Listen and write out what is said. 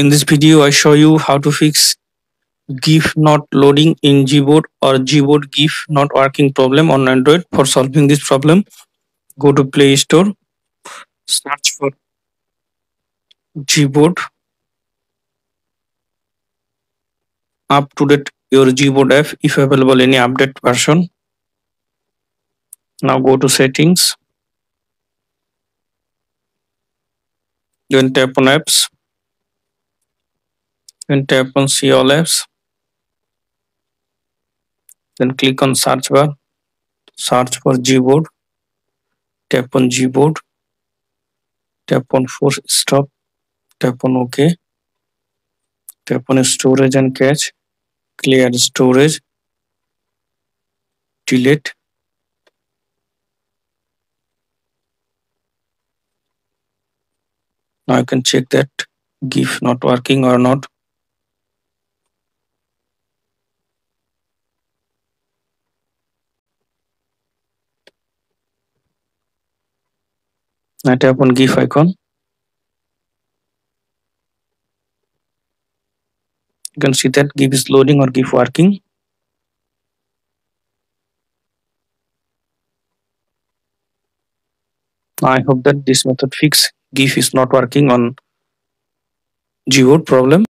In this video, I show you how to fix GIF not loading in Gboard or Gboard GIF not working problem on Android. For solving this problem, go to Play Store, search for Gboard, up to date your Gboard app if available any update version. Now go to Settings, then tap on Apps, then tap on See All Apps, then click on search bar, search for Gboard, tap on Gboard, tap on Force Stop, tap on OK, tap on Storage and Cache, clear storage, delete, now you can check that GIF not working or not. Now tap on GIF icon. You can see that GIF is loading or GIF working. I hope that this method fixes GIF is not working on Gboard problem.